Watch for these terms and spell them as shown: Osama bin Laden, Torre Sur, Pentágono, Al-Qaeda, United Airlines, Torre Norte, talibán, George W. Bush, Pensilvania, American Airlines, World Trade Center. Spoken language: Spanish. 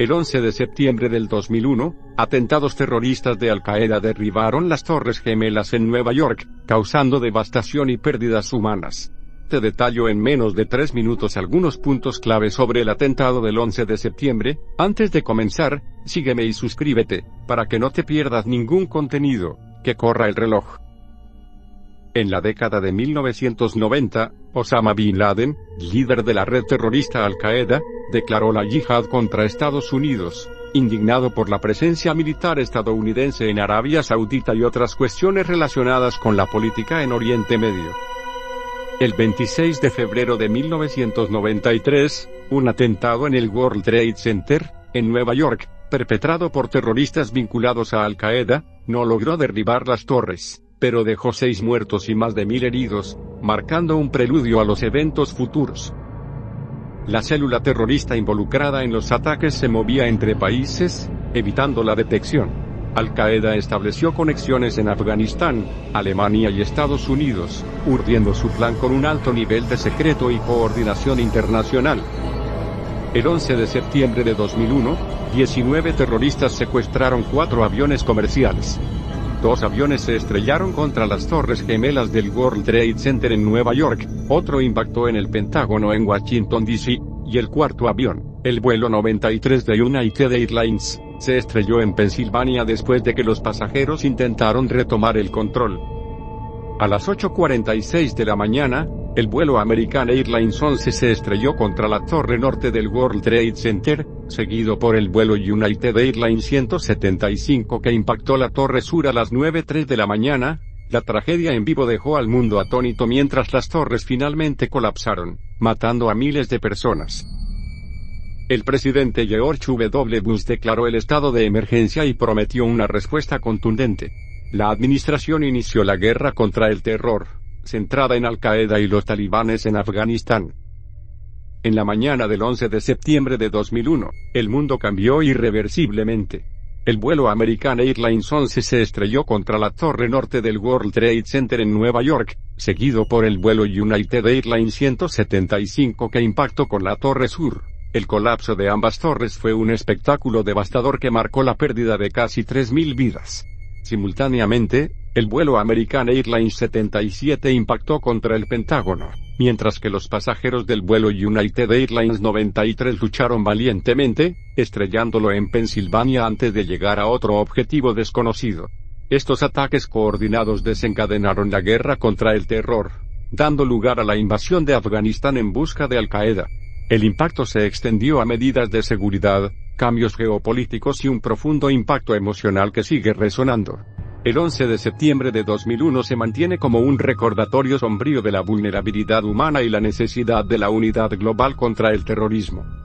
El 11 de septiembre del 2001, atentados terroristas de Al-Qaeda derribaron las Torres Gemelas en Nueva York, causando devastación y pérdidas humanas. Te detallo en menos de 3 minutos algunos puntos clave sobre el atentado del 11 de septiembre, antes de comenzar, sígueme y suscríbete, para que no te pierdas ningún contenido, que corra el reloj. En la década de 1990, Osama bin Laden, líder de la red terrorista Al-Qaeda, declaró la yihad contra Estados Unidos, indignado por la presencia militar estadounidense en Arabia Saudita y otras cuestiones relacionadas con la política en Oriente Medio. El 26 de febrero de 1993, un atentado en el World Trade Center, en Nueva York, perpetrado por terroristas vinculados a Al-Qaeda, no logró derribar las torres, pero dejó 6 muertos y más de 1000 heridos, marcando un preludio a los eventos futuros. La célula terrorista involucrada en los ataques se movía entre países, evitando la detección. Al-Qaeda estableció conexiones en Afganistán, Alemania y Estados Unidos, urdiendo su plan con un alto nivel de secreto y coordinación internacional. El 11 de septiembre de 2001, 19 terroristas secuestraron 4 aviones comerciales. 2 aviones se estrellaron contra las Torres Gemelas del World Trade Center en Nueva York, otro impactó en el Pentágono en Washington D.C., y el cuarto avión, el vuelo 93 de United Airlines, se estrelló en Pensilvania después de que los pasajeros intentaron retomar el control. A las 8:46 de la mañana, el vuelo American Airlines 11 se estrelló contra la torre norte del World Trade Center, seguido por el vuelo United Airlines 175 que impactó la torre sur a las 9:03 de la mañana. La tragedia en vivo dejó al mundo atónito mientras las torres finalmente colapsaron, matando a miles de personas. El presidente George W. Bush declaró el estado de emergencia y prometió una respuesta contundente. La administración inició la guerra contra el terror, centrada en Al-Qaeda y los talibanes en Afganistán. En la mañana del 11 de septiembre de 2001, el mundo cambió irreversiblemente. El vuelo American Airlines 11 se estrelló contra la torre norte del World Trade Center en Nueva York, seguido por el vuelo United Airlines 175 que impactó con la torre sur. El colapso de ambas torres fue un espectáculo devastador que marcó la pérdida de casi 3000 vidas. Simultáneamente, el vuelo American Airlines 77 impactó contra el Pentágono, mientras que los pasajeros del vuelo United Airlines 93 lucharon valientemente, estrellándolo en Pensilvania antes de llegar a otro objetivo desconocido. Estos ataques coordinados desencadenaron la guerra contra el terror, dando lugar a la invasión de Afganistán en busca de Al-Qaeda. El impacto se extendió a medidas de seguridad, cambios geopolíticos y un profundo impacto emocional que sigue resonando. El 11 de septiembre de 2001 se mantiene como un recordatorio sombrío de la vulnerabilidad humana y la necesidad de la unidad global contra el terrorismo.